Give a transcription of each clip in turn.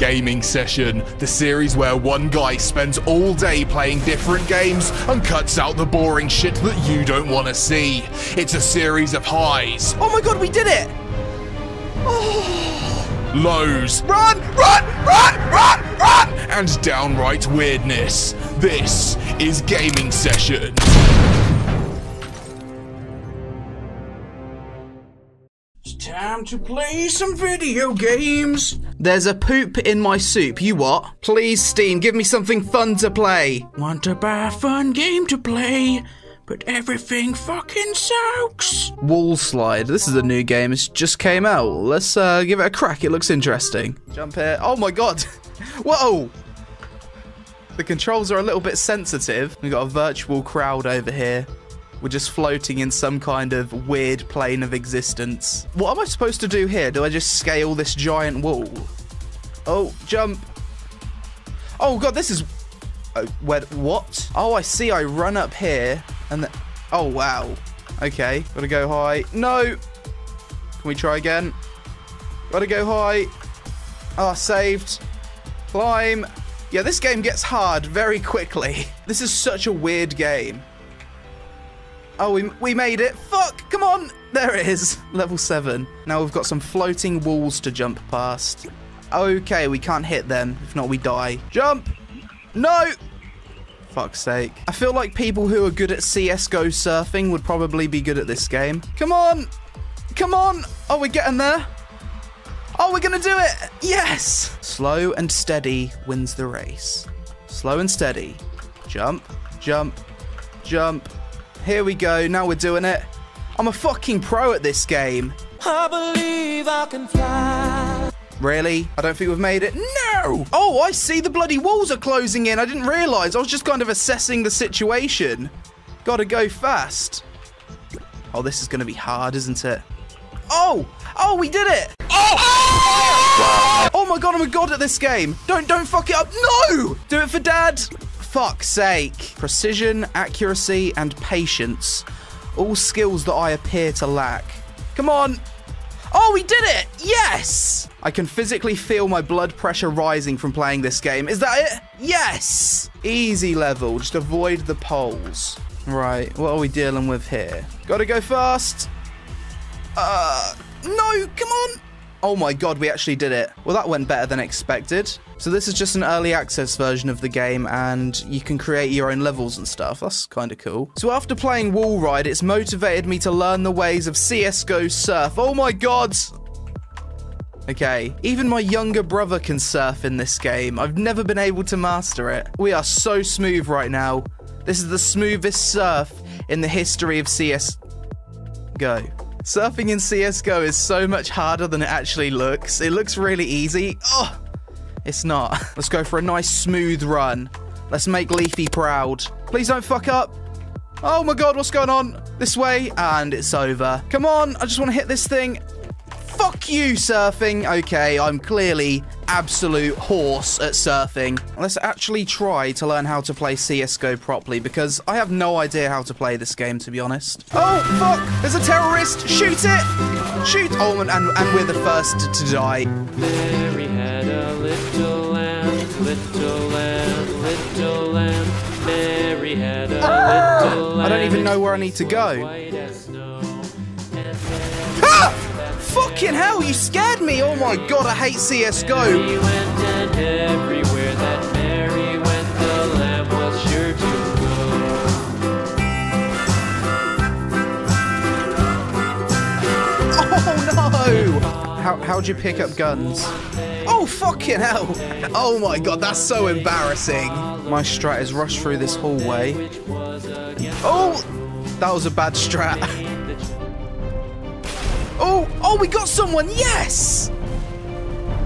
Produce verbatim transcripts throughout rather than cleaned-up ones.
Gaming Session, the series where one guy spends all day playing different games and cuts out the boring shit that you don't want to see. It's a series of highs. Oh my god, we did it! Oh. Lows. Run, run, run, run, run! And downright weirdness. This is Gaming Session. Time to play some video games. There's a poop in my soup, you what? Please, Steam, give me something fun to play. Want to buy a fun game to play, but everything fucking sucks. Wall Slide, this is a new game, it just came out. Let's uh, give it a crack, it looks interesting. Jump here, oh my god, whoa! The controls are a little bit sensitive. We've got a virtual crowd over here. We're just floating in some kind of weird plane of existence. What am I supposed to do here? Do I just scale this giant wall? Oh, jump. Oh god, this is... Oh, where... what? Oh, I see, I run up here and then... Oh, wow. Okay, gotta go high. No! Can we try again? Gotta go high. Ah, saved. Climb. Yeah, this game gets hard very quickly. This is such a weird game. Oh, we, we made it. Fuck, come on. There it is. Level seven. Now we've got some floating walls to jump past. Okay, we can't hit them. If not, we die. Jump. No. Fuck's sake. I feel like people who are good at C S G O surfing would probably be good at this game. Come on. Come on. Oh, we're getting there. Oh, we're going to do it. Yes. Slow and steady wins the race. Slow and steady. Jump, jump, jump. Here we go, now we're doing it. I'm a fucking pro at this game. I believe I can fly. Really? I don't think we've made it. No! Oh, I see, the bloody walls are closing in. I didn't realise. I was just kind of assessing the situation. Gotta go fast. Oh, this is gonna be hard, isn't it? Oh! Oh, we did it! Oh! Oh my god, I'm a god at this game. Don't, don't fuck it up. No! Do it for dad. Fuck's sake. Precision, accuracy, and patience. All skills that I appear to lack. Come on. Oh, we did it! Yes! I can physically feel my blood pressure rising from playing this game. Is that it? Yes! Easy level. Just avoid the poles. Right, what are we dealing with here? Gotta go fast. Uh, no, come on. Oh my god, we actually did it. Well, that went better than expected. So this is just an early access version of the game and you can create your own levels and stuff. That's kind of cool. So after playing Wallride, it's motivated me to learn the ways of C S G O surf. Oh my god! Okay, even my younger brother can surf in this game. I've never been able to master it. We are so smooth right now. This is the smoothest surf in the history of C S G O. Surfing in C S G O is so much harder than it actually looks. It looks really easy. Oh, it's not. Let's go for a nice smooth run. Let's make Leafy proud. Please don't fuck up. Oh my god, what's going on? This way, and it's over. Come on, I just want to hit this thing. Fuck you, surfing. Okay, I'm clearly absolute horse at surfing. Let's actually try to learn how to play C S G O properly because I have no idea how to play this game, to be honest. Oh, fuck! There's a terrorist! Shoot it! Shoot! Oh, and, and, and we're the first to, to die. Mary had a little lamb, little lamb, little lamb. Mary had a ah! little lamb. I don't even know where I need to go. Ah! Fucking hell, you scared me! Oh my god, I hate C S G O! Mary went and everywhere that Mary went, the lamb was sure to go. Oh no! How, how'd you pick up guns? Oh fucking hell! Oh my god, that's so embarrassing! My strat is rush through this hallway. Oh! That was a bad strat. Oh, oh, we got someone, yes!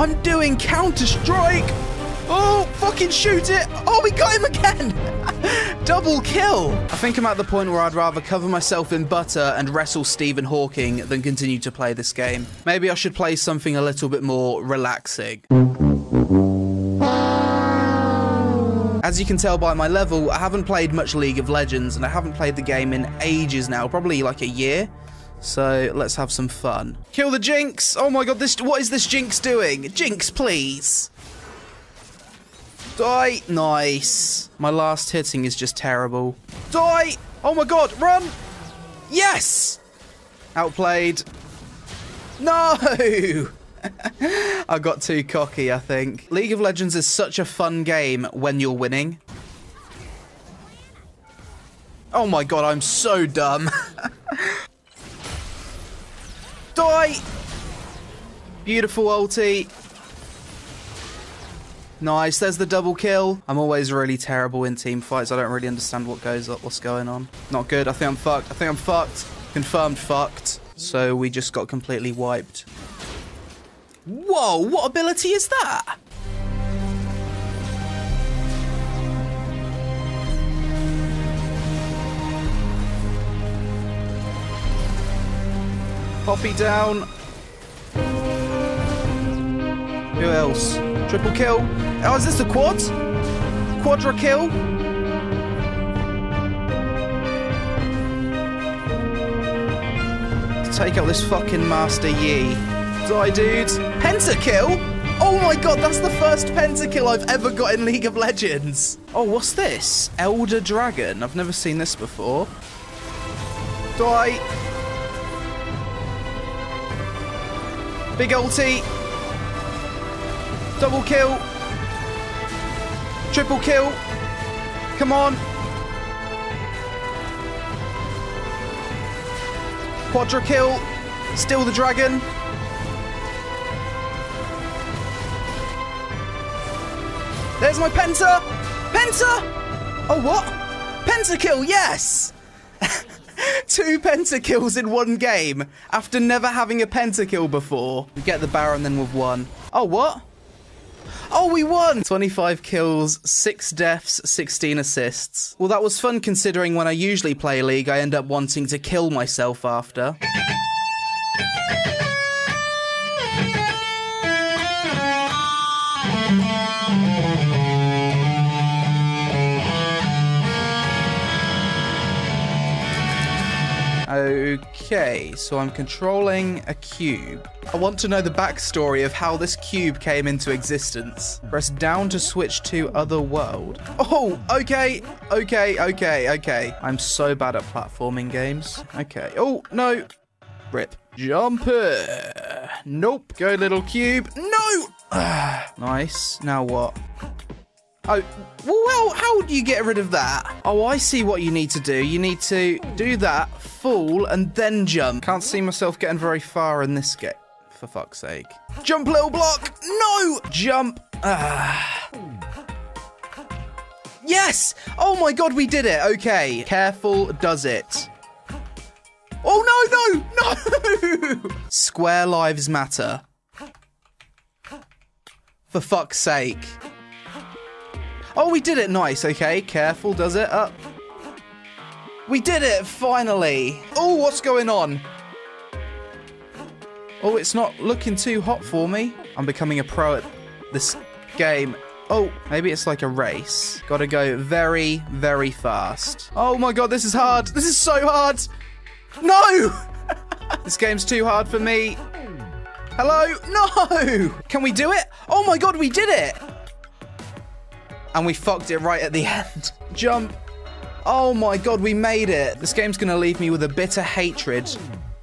I'm doing Counter-Strike. Oh, fucking shoot it. Oh, we got him again. Double kill. I think I'm at the point where I'd rather cover myself in butter and wrestle Stephen Hawking than continue to play this game. Maybe I should play something a little bit more relaxing. As you can tell by my level, I haven't played much League of Legends and I haven't played the game in ages now, probably like a year. So, let's have some fun. Kill the Jinx! Oh my god, this, what is this Jinx doing? Jinx, please! Die! Nice. My last hitting is just terrible. Die! Oh my god, run! Yes! Outplayed. No! I got too cocky, I think. League of Legends is such a fun game when you're winning. Oh my god, I'm so dumb. Die! Beautiful ulti. Nice, there's the double kill. I'm always really terrible in team fights. I don't really understand what goes up, what's going on. Not good. I think I'm fucked. I think I'm fucked. Confirmed fucked. So we just got completely wiped. Whoa, what ability is that? Poppy down. Who else? Triple kill. Oh, is this a quad? Quadra kill? Take out this fucking Master Yi. Die, dudes. Pentakill? Oh my god, that's the first pentakill I've ever got in League of Legends. Oh, what's this? Elder Dragon. I've never seen this before. Die. Big ulti. Double kill. Triple kill. Come on. Quadra kill. Steal the dragon. There's my Penta. Penta! Oh, what? Penta kill, yes! Two pentakills in one game after never having a pentakill before. We get the Baron, then we've won. Oh, what? Oh, we won! twenty-five kills, six deaths, sixteen assists. Well, that was fun considering when I usually play League, I end up wanting to kill myself after. Okay, so I'm controlling a cube. I want to know the backstory of how this cube came into existence. Press down to switch to other world. Oh, okay, okay, okay, okay. I'm so bad at platforming games. Okay, oh, no. Rip. Jumper. Nope. Go, little cube. No! Nice. Now what? Oh, well, how do you get rid of that? Oh, I see what you need to do. You need to do that, fall, and then jump. Can't see myself getting very far in this game, for fuck's sake. Jump, little block! No! Jump! Ah. Yes! Oh my god, we did it! Okay. Careful does it. Oh no, no, no! Square lives matter. For fuck's sake. Oh, we did it. Nice. Okay. Careful does it. Up. We did it. Finally. Oh, what's going on? Oh, it's not looking too hot for me. I'm becoming a pro at this game. Oh, maybe it's like a race. Gotta go very, very fast. Oh my god, this is hard. This is so hard. No! This game's too hard for me. Hello? No! Can we do it? Oh my god, we did it! And we fucked it right at the end. Jump. Oh my god, we made it. This game's gonna leave me with a bitter hatred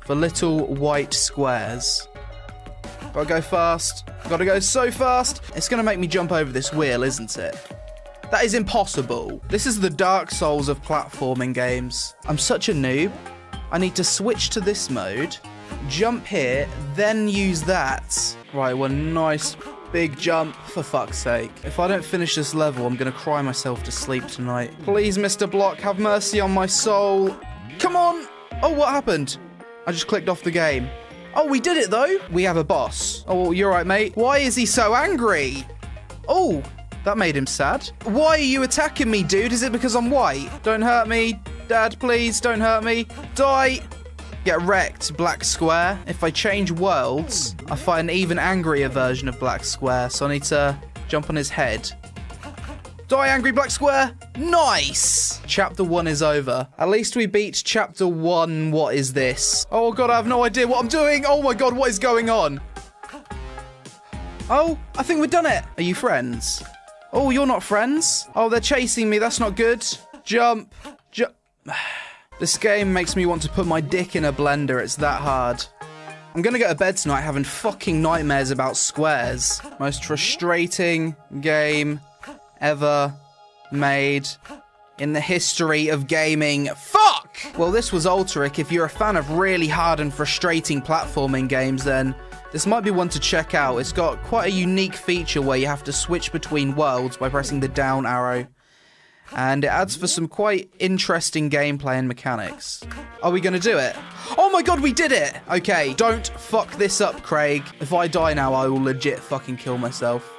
for little white squares. Gotta go fast. Gotta go so fast. It's gonna make me jump over this wheel, isn't it? That is impossible. This is the Dark Souls of platforming games. I'm such a noob. I need to switch to this mode. Jump here, then use that. Right, one nice... big jump, for fuck's sake. If I don't finish this level, I'm gonna cry myself to sleep tonight. Please, Mister Block, have mercy on my soul. Come on! Oh, what happened? I just clicked off the game. Oh, we did it, though. We have a boss. Oh, well, you're right, mate. Why is he so angry? Oh, that made him sad. Why are you attacking me, dude? Is it because I'm white? Don't hurt me, Dad, please. Don't hurt me. Die. Get wrecked, Black Square. If I change worlds, I find an even angrier version of Black Square, so I need to jump on his head. Die, angry Black Square! Nice! Chapter one is over. At least we beat chapter one. What is this? Oh god, I have no idea what I'm doing! Oh my god, what is going on? Oh, I think we've done it! Are you friends? Oh, you're not friends. Oh, they're chasing me. That's not good. Jump. Jump. This game makes me want to put my dick in a blender. It's that hard. I'm gonna go to bed tonight having fucking nightmares about squares. Most frustrating game ever made in the history of gaming. Fuck! Well, this was Alteric. If you're a fan of really hard and frustrating platforming games, then this might be one to check out. It's got quite a unique feature where you have to switch between worlds by pressing the down arrow. And it adds for some quite interesting gameplay and mechanics. Are we gonna do it? Oh my god, we did it! Okay, don't fuck this up, Craig. If I die now, I will legit fucking kill myself.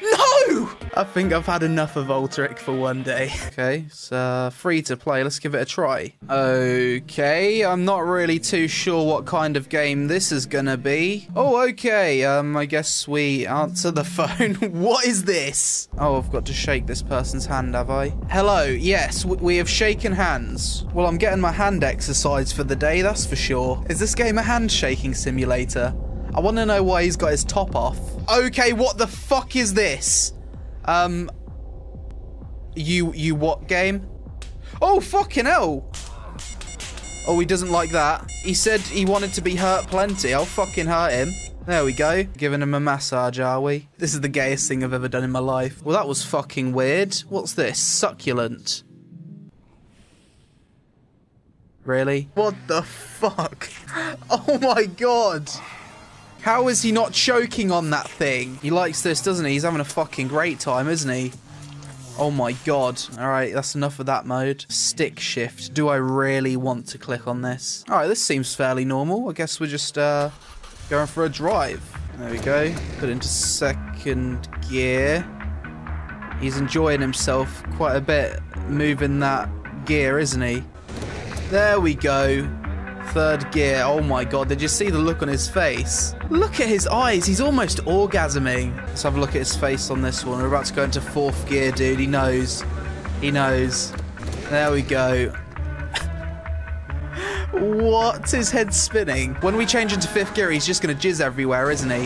No! I think I've had enough of Alteric for one day. Okay, it's uh, free to play. Let's give it a try. Okay, I'm not really too sure what kind of game this is gonna be. Oh, okay. Um, I guess we answer the phone. What is this? Oh, I've got to shake this person's hand, have I? Hello. Yes, we have shaken hands. Well, I'm getting my hand exercise for the day, that's for sure. Is this game a handshaking simulator? I want to know why he's got his top off. Okay, what the fuck is this? Um, you, you what game? Oh, fucking hell. Oh, he doesn't like that. He said he wanted to be hurt plenty. I'll fucking hurt him. There we go. Giving him a massage, are we? This is the gayest thing I've ever done in my life. Well, that was fucking weird. What's this? Succulent. Really? What the fuck? Oh my god. How is he not choking on that thing? He likes this, doesn't he? He's having a fucking great time, isn't he? Oh my god. All right, that's enough of that mode. Stick shift. Do I really want to click on this? All right, this seems fairly normal. I guess we're just uh, going for a drive. There we go. Put it into second gear. He's enjoying himself quite a bit moving that gear, isn't he? There we go. Third gear. Oh my god, did you see the look on his face? Look at his eyes, he's almost orgasming. Let's have a look at his face on this one. We're about to go into fourth gear, dude. He knows. He knows. There we go. What? His head's spinning. When we change into fifth gear, he's just gonna jizz everywhere, isn't he?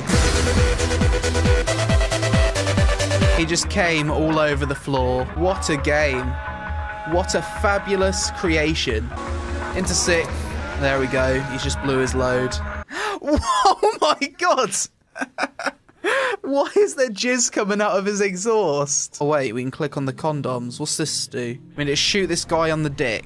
He just came all over the floor. What a game. What a fabulous creation. Into sixth. There we go. He's just blew his load. Oh my god! Why is there jizz coming out of his exhaust? Oh wait, we can click on the condoms. What's this do? I mean, it's shoot this guy on the dick.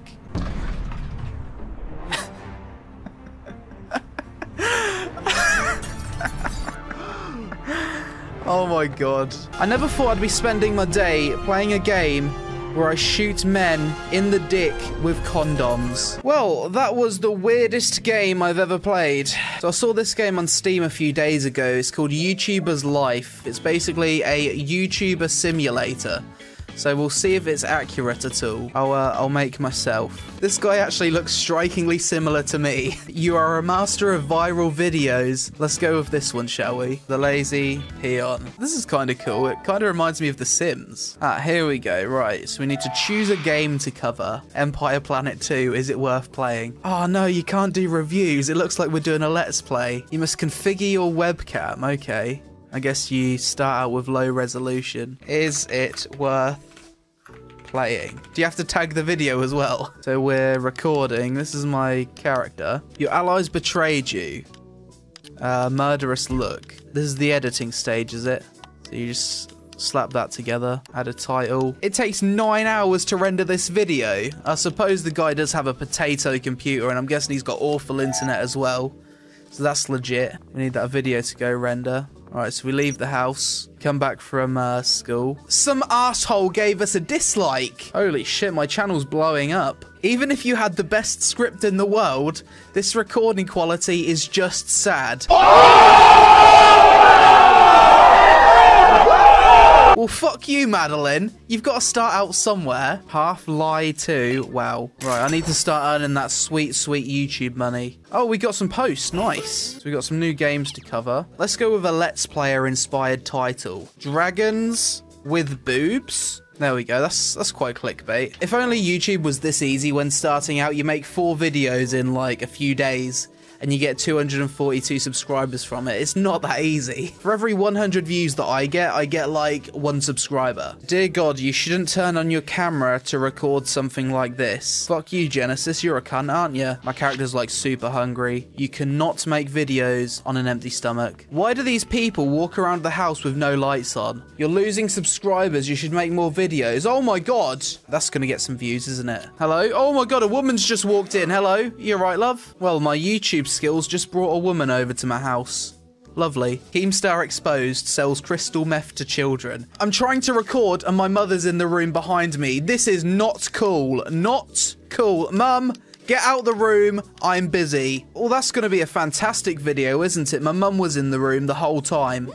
Oh my god. I never thought I'd be spending my day playing a game where I shoot men in the dick with condoms. Well, that was the weirdest game I've ever played. So I saw this game on Steam a few days ago. It's called YouTuber's Life. It's basically a YouTuber simulator. So we'll see if it's accurate at all. I'll, uh, I'll make myself. This guy actually looks strikingly similar to me. You are a master of viral videos. Let's go with this one, shall we? TheLazyPeon. This is kind of cool. It kind of reminds me of The Sims. Ah, here we go. Right, so we need to choose a game to cover. Empire Planet two, is it worth playing? Oh no, you can't do reviews. It looks like we're doing a let's play. You must configure your webcam, okay. I guess you start out with low resolution. Is it worth playing? Do you have to tag the video as well? So we're recording. This is my character. Your allies betrayed you. Uh, murderous look. This is the editing stage, is it? So you just slap that together, add a title. It takes nine hours to render this video. I suppose the guy does have a potato computer, and I'm guessing he's got awful internet as well. So that's legit. We need that video to go render. Alright, so we leave the house, come back from uh, school. Some asshole gave us a dislike. Holy shit, my channel's blowing up. Even if you had the best script in the world, this recording quality is just sad. Well, fuck you, Madeline. You've got to start out somewhere. Half-Life two. Wow. Right, I need to start earning that sweet, sweet YouTube money. Oh, we got some posts. Nice. So we got some new games to cover. Let's go with a Let's Player-inspired title. Dragons with boobs. There we go. That's that's quite clickbait. If only YouTube was this easy when starting out. You make four videos in, like, a few days. and you get two hundred forty-two subscribers from it. It's not that easy. For every one hundred views that I get, I get like one subscriber. Dear God, you shouldn't turn on your camera to record something like this. Fuck you, Genesis, you're a cunt, aren't you? My character's like super hungry. You cannot make videos on an empty stomach. Why do these people walk around the house with no lights on? You're losing subscribers, you should make more videos. Oh my God. That's gonna get some views, isn't it? Hello? Oh my God, a woman's just walked in. Hello? You alright, love? Well, my YouTube skills just brought a woman over to my house. Lovely. Keemstar Exposed sells crystal meth to children. I'm trying to record and my mother's in the room behind me. This is not cool. Not cool. Mum, get out the room. I'm busy. Well, that's going to be a fantastic video, isn't it? My mum was in the room the whole time.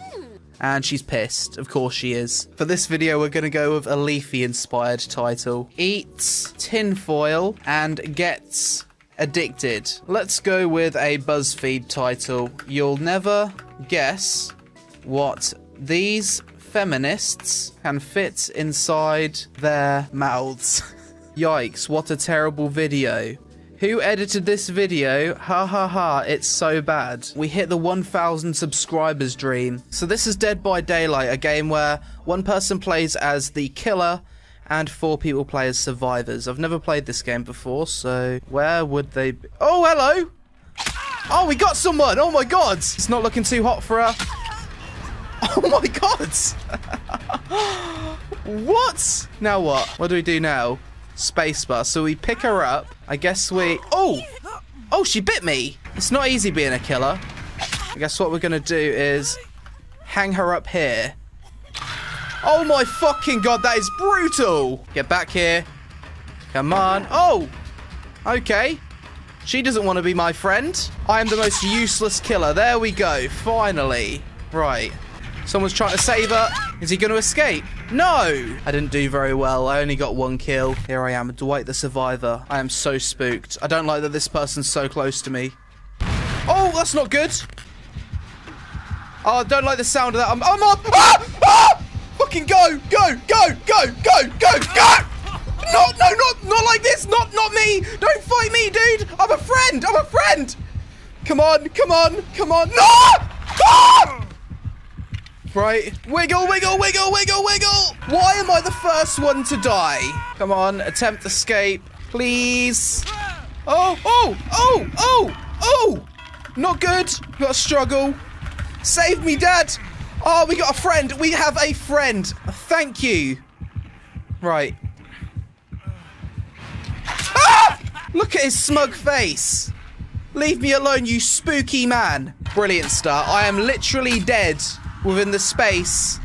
And she's pissed. Of course she is. For this video, we're going to go with a Leafy-inspired title. Eats tinfoil and gets addicted. Let's go with a BuzzFeed title. You'll never guess what these feminists can fit inside their mouths. Yikes, what a terrible video. Who edited this video? Ha ha ha, it's so bad. We hit the one thousand subscribers dream. So this is Dead by Daylight, a game where one person plays as the killer and four people play as survivors. I've never played this game before, so where would they be? Oh, hello! Oh, we got someone! Oh my God! It's not looking too hot for her. Oh my God! What? Now what? What do we do now? Spacebar. So we pick her up. I guess we... Oh! Oh, she bit me! It's not easy being a killer. I guess what we're gonna do is hang her up here. Oh my fucking God, that is brutal! Get back here. Come on. Oh! Okay. She doesn't want to be my friend. I am the most useless killer. There we go. Finally. Right. Someone's trying to save her. Is he going to escape? No! I didn't do very well. I only got one kill. Here I am, Dwight the Survivor. I am so spooked. I don't like that this person's so close to me. Oh, that's not good. Oh, I don't like the sound of that. I'm... I'm up! Ah! Ah! Fucking go, go, go, go, go, go, go! No, no, not, not like this, not, not me! Don't fight me, dude! I'm a friend, I'm a friend! Come on, come on, come on! No! Ah! Right, wiggle, wiggle, wiggle, wiggle, wiggle! Why am I the first one to die? Come on, attempt escape, please! Oh, oh, oh, oh, oh! Not good, gotta struggle. Save me, Dad! Oh, we got a friend. We have a friend. Thank you. Right. Ah! Look at his smug face. Leave me alone, you spooky man. Brilliant start. I am literally dead within the space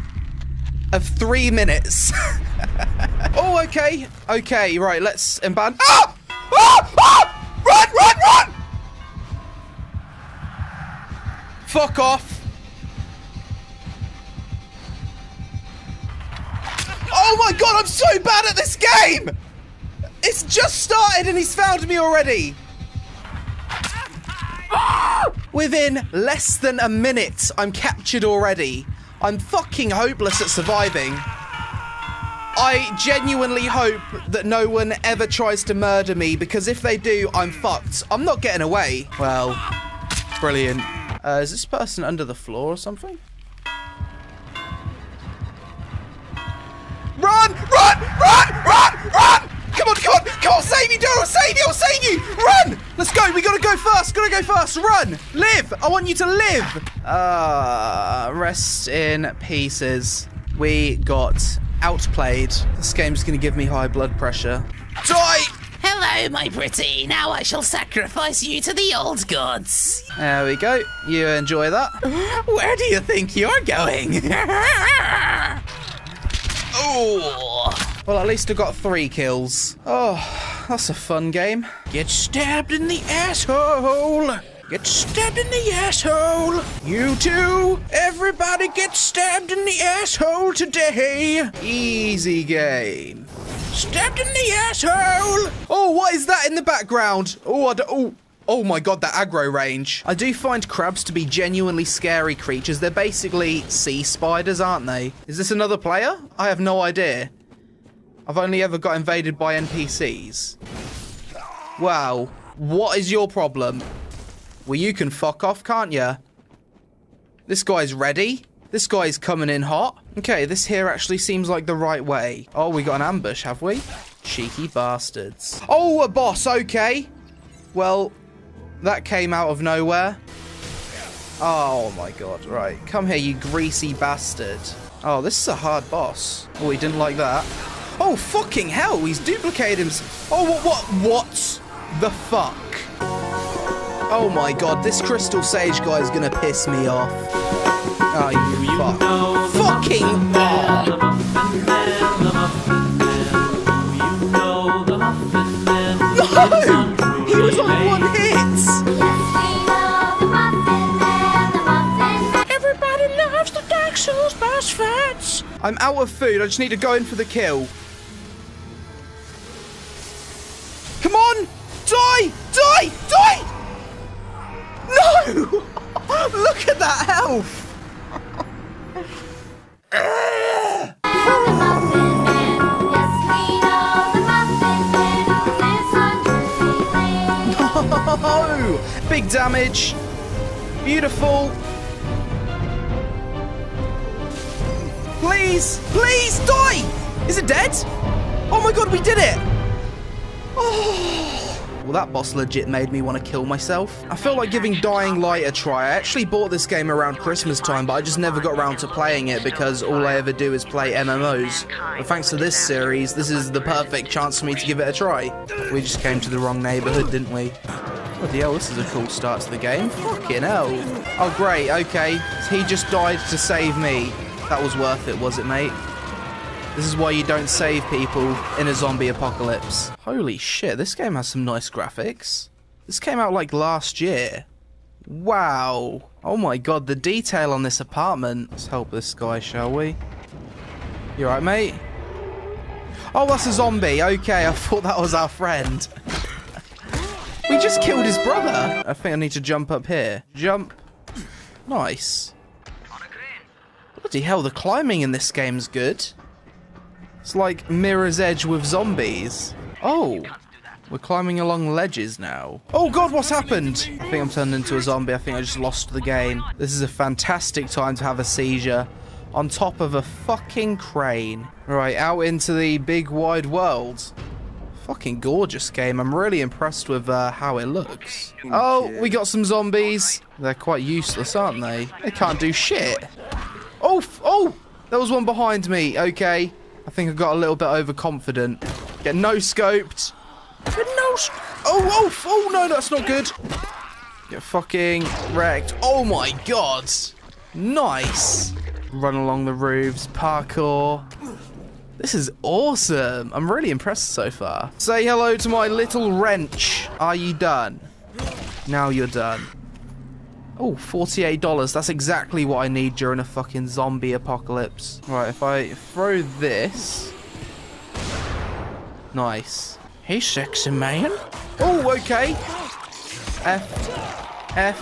of three minutes. Oh, okay. Okay, right. Let's emban. Ah! Ah! Ah! Run, run, run! Fuck off. Oh my God, I'm so bad at this game! It's just started and he's found me already! Ah! Within less than a minute, I'm captured already. I'm fucking hopeless at surviving. I genuinely hope that no one ever tries to murder me, because if they do, I'm fucked. I'm not getting away. Well, brilliant. Uh, is this person under the floor or something? Run! Run! Run! Run! Run! Come on! Come on! Come on! Save you, Daryl! Save you! I'll save you! Run! Let's go! We gotta go first! Gotta go first! Run! Live! I want you to live! Ah, uh, rest in pieces. We got outplayed. This game's gonna give me high blood pressure. Die! Hello, my pretty. Now I shall sacrifice you to the old gods. There we go. You enjoy that. Where do you think you're going? Oh. Well, at least I got three kills. Oh, that's a fun game. Get stabbed in the asshole. Get stabbed in the asshole. You too. Everybody get stabbed in the asshole today. Easy game. Stabbed in the asshole. Oh, what is that in the background? Oh, I don't... Oh. Oh my God, that aggro range. I do find crabs to be genuinely scary creatures. They're basically sea spiders, aren't they? Is this another player? I have no idea. I've only ever got invaded by N P Cs. Wow. What is your problem? Well, you can fuck off, can't you? This guy's ready. This guy's coming in hot. Okay, this here actually seems like the right way. Oh, we got an ambush, have we? Cheeky bastards. Oh, a boss, okay. Well, that came out of nowhere. Oh my god, right. Come here, you greasy bastard. Oh, this is a hard boss. Oh, he didn't like that. Oh, fucking hell, he's duplicated himself. Oh, what, what, what the fuck? Oh my god, this Crystal Sage guy's gonna piss me off. Oh, you, you fuck. Know fucking off. No! He was on one hit! Everybody loves the Dark Souls boss fights. I'm out of food, I just need to go in for the kill. Come on! Die! Die! Die! No! Look at that health! No! Big damage. Beautiful. Please, please die! Is it dead? Oh my god, we did it! Oh. Well, that boss legit made me want to kill myself. I feel like giving Dying Light a try. I actually bought this game around Christmas time, but I just never got around to playing it because all I ever do is play M M Os. But thanks to this series, this is the perfect chance for me to give it a try. We just came to the wrong neighborhood, didn't we? Bloody hell, this is a cool start to the game. Fucking hell. Oh, great, okay. He just died to save me. That was worth it, was it, mate? This is why you don't save people in a zombie apocalypse. Holy shit, this game has some nice graphics. This came out like last year. Wow. Oh my god, the detail on this apartment. Let's help this guy, shall we? You alright, mate? Oh, that's a zombie. Okay, I thought that was our friend. We just killed his brother. I think I need to jump up here. Jump. Nice. Bloody hell, the climbing in this game's good. It's like Mirror's Edge with zombies. Oh, we're climbing along ledges now. Oh god, what's happened? I think I'm turned into a zombie. I think I just lost the game. This is a fantastic time to have a seizure on top of a fucking crane. Right, out into the big wide world. Fucking gorgeous game. I'm really impressed with uh, how it looks. Oh, we got some zombies. They're quite useless, aren't they? They can't do shit. Oh, oh, there was one behind me. Okay. I think I got a little bit overconfident. Get no scoped. Get no sc oh, oh, oh, no, that's not good. Get fucking wrecked. Oh my god. Nice. Run along the roofs, parkour. This is awesome. I'm really impressed so far. Say hello to my little wrench. Are you done? Now you're done. Oh, forty-eight dollars. That's exactly what I need during a fucking zombie apocalypse. Right, if I throw this... Nice. Hey, sexy man. Oh, okay. F. F.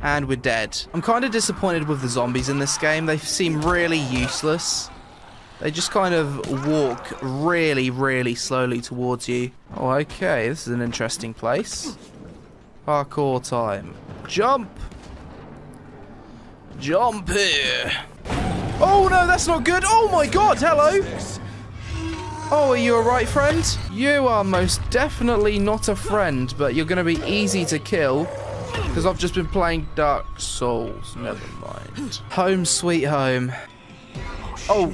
And we're dead. I'm kind of disappointed with the zombies in this game. They seem really useless. They just kind of walk really, really slowly towards you. Oh, okay. This is an interesting place. Parkour time. Jump! Jump here! Oh no, that's not good! Oh my god, hello! Oh, are you alright, friend? You are most definitely not a friend, but you're gonna be easy to kill because I've just been playing Dark Souls. Never mind. Home sweet home. Oh,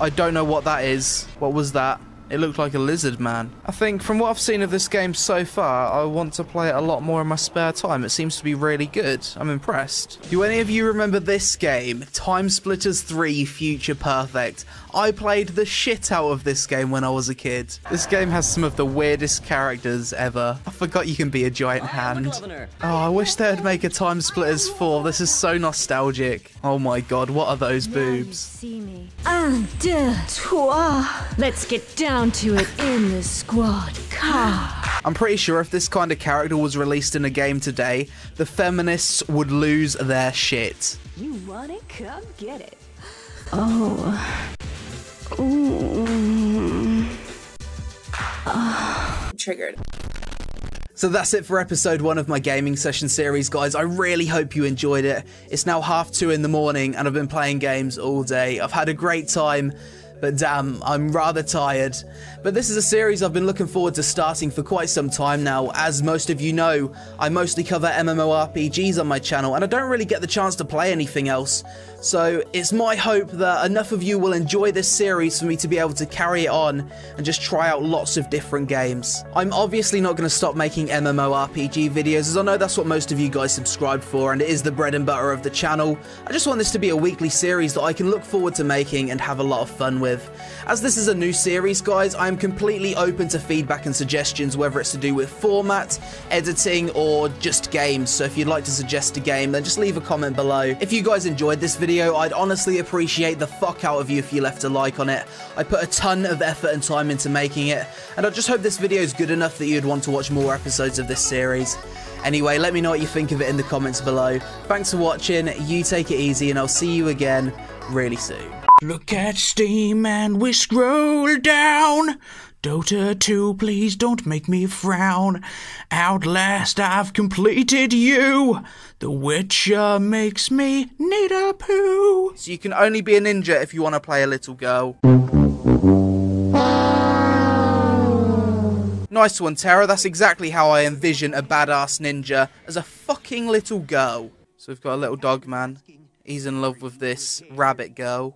I don't know what that is. What was that? It looked like a lizard man. I think from what I've seen of this game so far, I want to play it a lot more in my spare time. It seems to be really good. I'm impressed. Do any of you remember this game? Time Splitters three Future Perfect. I played the shit out of this game when I was a kid. This game has some of the weirdest characters ever. I forgot you can be a giant hand. Oh, I wish they would make a Time Splitters four. This is so nostalgic. Oh my god, what are those boobs? Un, deux, trois. Let's get down to it in the squad car. I'm pretty sure if this kind of character was released in a game today, the feminists would lose their shit. You want it? Come get it. Oh. Ooh. Oh. Triggered. So that's it for episode one of my gaming session series, guys. I really hope you enjoyed it. It's now half two in the morning and I've been playing games all day. I've had a great time, but damn, I'm rather tired. But this is a series I've been looking forward to starting for quite some time now. As most of you know, I mostly cover MMORPGs on my channel, and I don't really get the chance to play anything else. So it's my hope that enough of you will enjoy this series for me to be able to carry it on and just try out lots of different games. I'm obviously not going to stop making MMORPG videos, as I know that's what most of you guys subscribe for, and it is the bread and butter of the channel. I just want this to be a weekly series that I can look forward to making and have a lot of fun with. As this is a new series, guys, I am completely open to feedback and suggestions, whether it's to do with format, editing, or just games. So if you'd like to suggest a game, then just leave a comment below. If you guys enjoyed this video, I'd honestly appreciate the fuck out of you if you left a like on it. I put a ton of effort and time into making it, and I just hope this video is good enough that you'd want to watch more episodes of this series. Anyway, let me know what you think of it in the comments below. Thanks for watching, you take it easy, and I'll see you again really soon. Look at Steam and we scroll down. Dota two, please don't make me frown. Outlast, I've completed you. The Witcher makes me need a poo. So you can only be a ninja if you want to play a little girl. Nice one, Terra. That's exactly how I envision a badass ninja, as a fucking little girl. So we've got a little dog man. He's in love with this rabbit girl.